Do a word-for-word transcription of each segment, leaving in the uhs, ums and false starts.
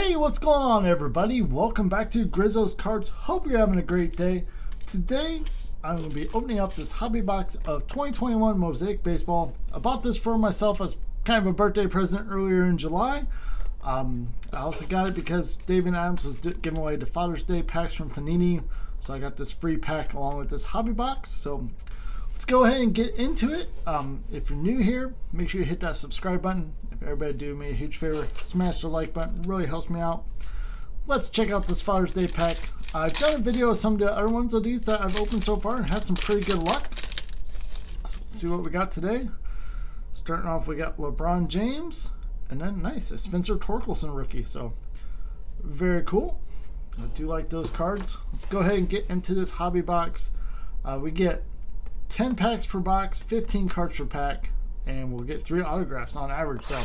Hey, what's going on, everybody? Welcome back to Grizzo's Cards. Hope you're having a great day. Today, I'm going to be opening up this hobby box of twenty twenty-one Mosaic Baseball. I bought this for myself as kind of a birthday present earlier in July. Um, I also got it because David Adams was giving away the Father's Day packs from Panini. So I got this free pack along with this hobby box. So let's go ahead and get into it. Um, if you're new here, make sure you hit that subscribe button. If everybody do me a huge favor, smash the like button. It really helps me out. Let's check out this Father's Day pack. I've done a video of some of the other ones of these that I've opened so far and had some pretty good luck. So let's see what we got today. Starting off, we got LeBron James, and then nice, a Spencer Torkelson rookie. So very cool. I do like those cards. Let's go ahead and get into this hobby box. Uh, we get ten packs per box, fifteen cards per pack, and we'll get three autographs on average. So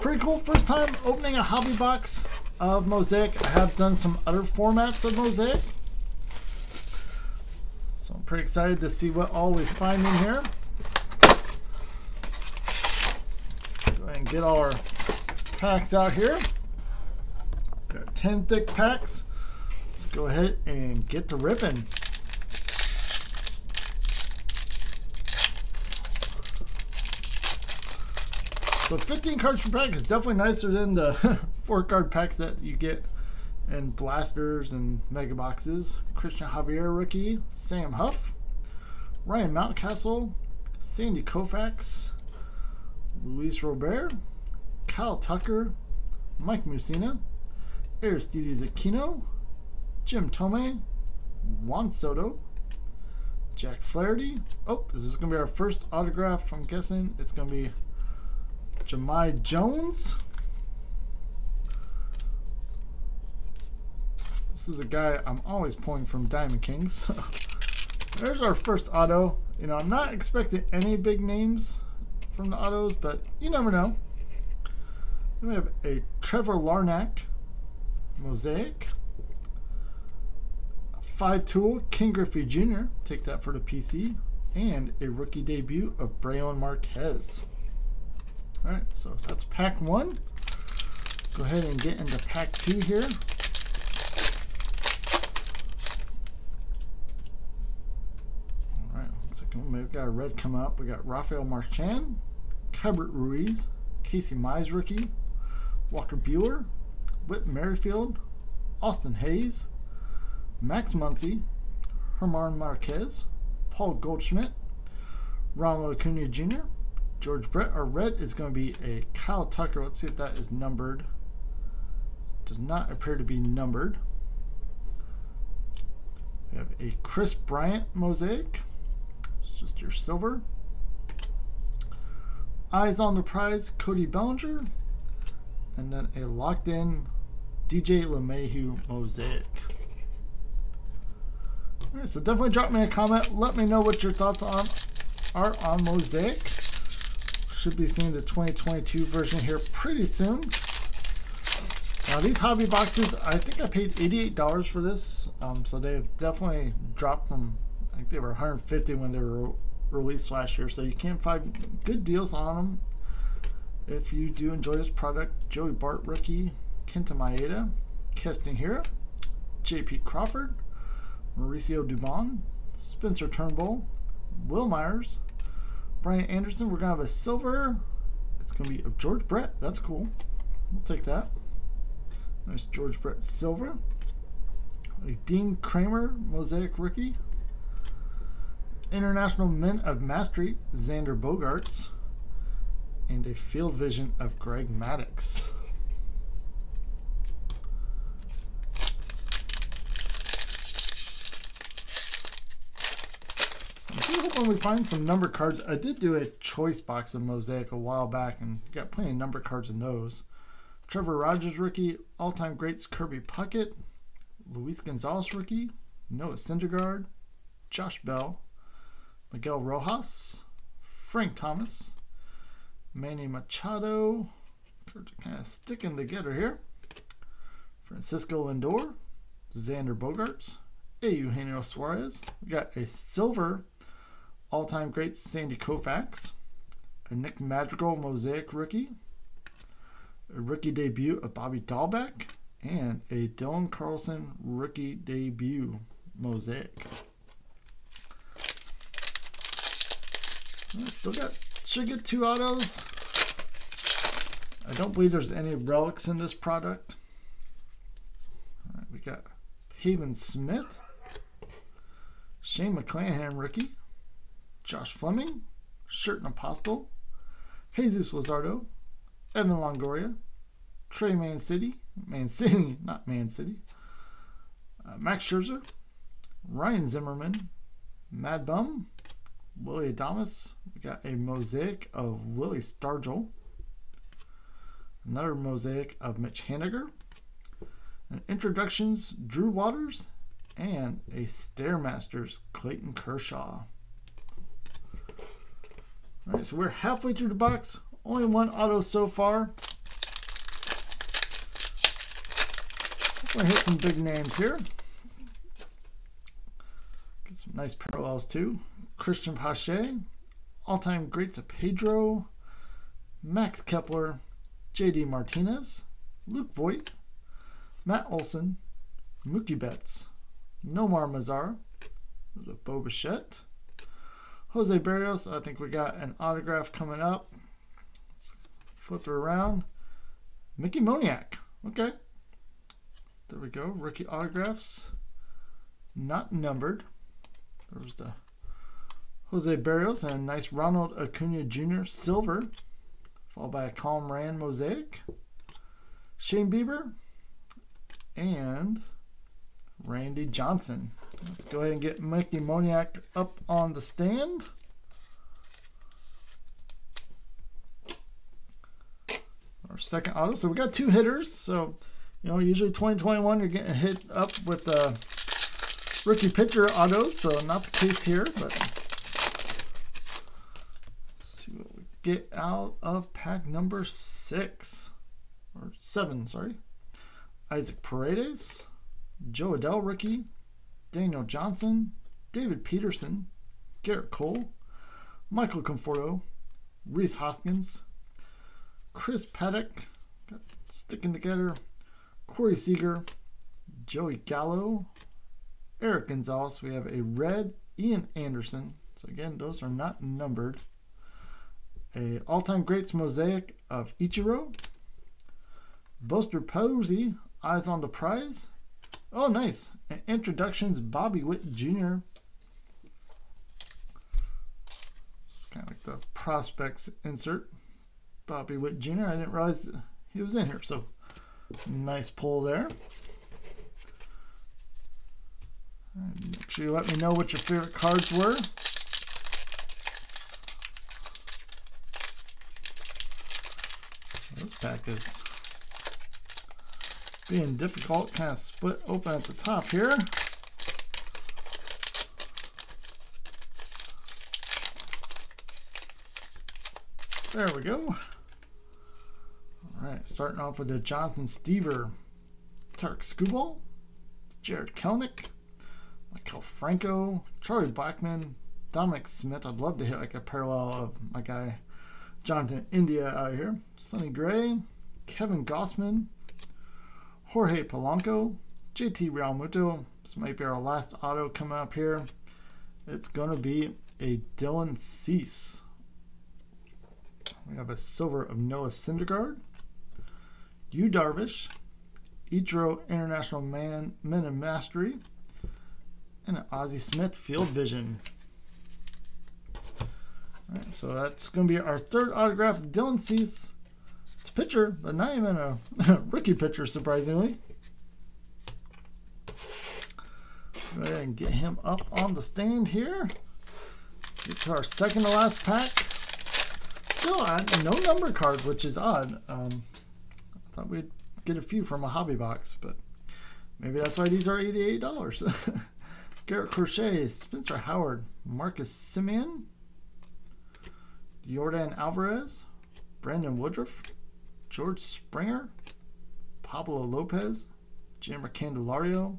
pretty cool. First time opening a hobby box of Mosaic. I have done some other formats of Mosaic, so I'm pretty excited to see what all we find in here. Go ahead and get all our packs out here. Got ten thick packs. Let's go ahead and get to ripping. So fifteen cards per pack is definitely nicer than the four card packs that you get in blasters and mega boxes. Christian Javier rookie, Sam Huff, Ryan Mountcastle, Sandy Koufax, Luis Robert, Kyle Tucker, Mike Mussina, Aristides Aquino, Jim Thome, Juan Soto, Jack Flaherty. Oh, this is going to be our first autograph. I'm guessing it's going to be Jemai Jones. This is a guy I'm always pulling from Diamond Kings. There's our first auto. You know, I'm not expecting any big names from the autos, but you never know. Then we have a Trevor Larnack, Mosaic. A five-tool, King Griffey Junior Take that for the P C. And a rookie debut of Braylon Marquez. All right, so that's pack one. Go ahead and get into pack two here. All right, looks like we've got a red come up. We got Rafael Marchand, Kybert Ruiz, Casey Mize rookie, Walker Buehler, Whit Merrifield, Austin Hayes, Max Muncy, Germán Marquez, Paul Goldschmidt, Ronald Acuna Junior, George Brett. Our red is going to be a Kyle Tucker. Let's see if that is numbered. Does not appear to be numbered. We have a Chris Bryant Mosaic. It's just your silver. Eyes on the prize, Cody Bellinger. And then a locked in D J LeMahieu Mosaic. All right, so definitely drop me a comment. Let me know what your thoughts on are on Mosaic. Should be seeing the twenty twenty-two version here pretty soon. Now these hobby boxes, I think I paid eighty-eight dollars for this, um, so they've definitely dropped from, I think they were one hundred fifty when they were re released last year, so you can find good deals on them. If you do enjoy this product, Joey Bart rookie, Kenta Maeda, Keston Hira, J P Crawford, Mauricio Dubon, Spencer Turnbull, Will Myers, Brian Anderson. We're gonna have a silver. It's gonna be of George Brett. That's cool. We'll take that. Nice George Brett silver. A Dean Kramer Mosaic rookie. International Mint of Mastery, Xander Bogaerts, and a Field Vision of Greg Maddux. When we find some number cards, I did do a choice box of Mosaic a while back and got plenty of number cards in those. Trevor Rogers rookie, all-time greats Kirby Puckett, Luis Gonzalez rookie, Noah Syndergaard, Josh Bell, Miguel Rojas, Frank Thomas, Manny Machado. Cards are kind of sticking together here. Francisco Lindor, Xander Bogaerts, Eugenio Suarez. We got a silver all-time great Sandy Koufax, a Nick Madrigal Mosaic rookie, a rookie debut of Bobby Dahlbeck, and a Dylan Carlson rookie debut Mosaic. Still got, should get two autos. I don't believe there's any relics in this product. All right, we got Haven Smith, Shane McClanahan rookie, Josh Fleming, Shirton Apostle, Jesus Luzardo, Evan Longoria, Trey Mancini, Mancini, not Mancini, uh, Max Scherzer, Ryan Zimmerman, Mad Bum, Willie Adames. We got a mosaic of Willie Stargell, another mosaic of Mitch Haniger, and introductions Drew Waters, and a Stairmasters Clayton Kershaw. All right, so we're halfway through the box. Only one auto so far. We're gonna hit some big names here. Get some nice parallels too. Christian Pache, all-time greats of Pedro, Max Kepler, J D Martinez, Luke Voigt, Matt Olson, Mookie Betts, Nomar Mazara, Bo Bichette, Jose Barrios. I think we got an autograph coming up. Let's flip it around. Mickey Moniak. Okay. There we go. Rookie autographs. Not numbered. There's the Jose Barrios and a nice Ronald Acuna Junior silver. Followed by a Calm Rand mosaic. Shane Bieber. And Randy Johnson. Let's go ahead and get Mickey Moniak up on the stand. Our second auto. So we got two hitters. So, you know, usually twenty twenty-one you're getting hit up with uh, rookie pitcher autos. So not the case here, but let's see what we get out of pack number six. Or seven, sorry. Isaac Paredes. Joe Adell rookie. Daniel Johnson, David Peterson, Garrett Cole, Michael Conforto, Reese Hoskins, Chris Paddock, sticking together, Corey Seager, Joey Gallo, Eric Gonzalez. We have a red Ian Anderson. So again, those are not numbered. A all-time greats mosaic of Ichiro, Buster Posey, Eyes on the Prize. Oh, nice. And introductions, Bobby Witt Junior It's kind of like the prospects insert. Bobby Witt Junior I didn't realize he was in here, so nice pull there. And make sure you let me know what your favorite cards were. This pack is being difficult, kind of split open at the top here. There we go. All right, starting off with the Jonathan Stever, Tarek Skubal, Jared Kelenic, Michael Franco, Charlie Blackman, Dominic Smith. I'd love to hit like a parallel of my guy, Jonathan India out here. Sonny Gray, Kevin Gausman, Jorge Polanco, J T Realmuto. This might be our last auto coming up here. It's going to be a Dylan Cease. We have a silver of Noah Syndergaard, Yu Darvish, Ichiro International Man, Men in Mastery, and an Ozzie Smith Field Vision. All right, so that's going to be our third autograph, Dylan Cease. Pitcher, but not even a rookie pitcher, surprisingly. Go ahead and get him up on the stand here. Get to our second to last pack. Still odd, no number cards, which is odd. Um, I thought we'd get a few from a hobby box, but maybe that's why these are eighty-eight dollars. Garrett Crochet, Spencer Howard, Marcus Semien, Jordan Alvarez, Brandon Woodruff, George Springer, Pablo Lopez, Jammer Candelario,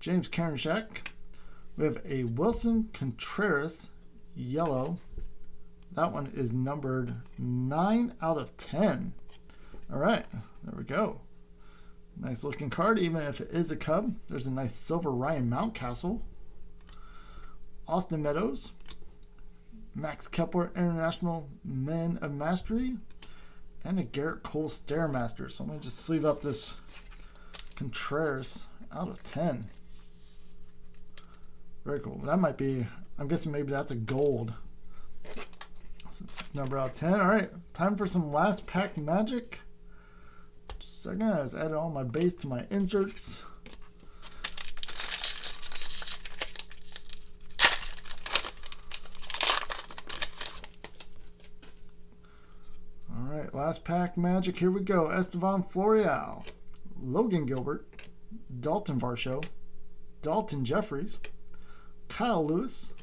James Karinchak. We have a Wilson Contreras yellow. That one is numbered nine out of ten. All right, there we go. Nice looking card, even if it is a Cub. There's a nice silver Ryan Mountcastle. Austin Meadows. Max Kepler International Men of Mastery. And a Garrett Cole Stairmaster. So I'm going to just sleeve up this Contreras out of ten. Very cool. That might be, I'm guessing maybe that's a gold. So it's number out of ten. All right, time for some last pack magic. So again, I just added all my base to my inserts. All right, last pack magic. Here we go. Estevan Florial, Logan Gilbert, Dalton Varsho, Dalton Jeffries, Kyle Lewis,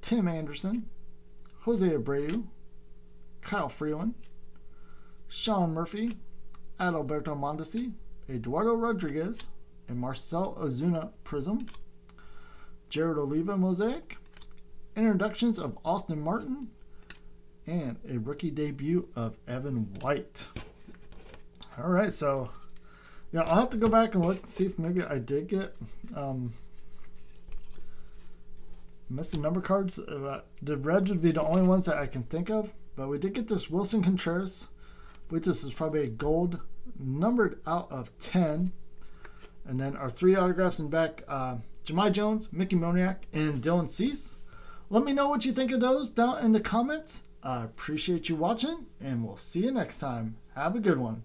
Tim Anderson, Jose Abreu, Kyle Freeland, Sean Murphy, Adalberto Mondesi, Eduardo Rodriguez, and Marcel Ozuna Prism, Jared Oliva Mosaic, introductions of Austin Martin, and a rookie debut of Evan White. All right, so yeah, I'll have to go back and look and see if maybe I did get um, missing number cards. Uh, the Reds would be the only ones that I can think of, but we did get this Wilson Contreras, which this is probably a gold, numbered out of ten. And then our three autographs in back, uh, Jemai Jones, Mickey Moniak, and Dylan Cease. Let me know what you think of those down in the comments. I appreciate you watching, and we'll see you next time. Have a good one.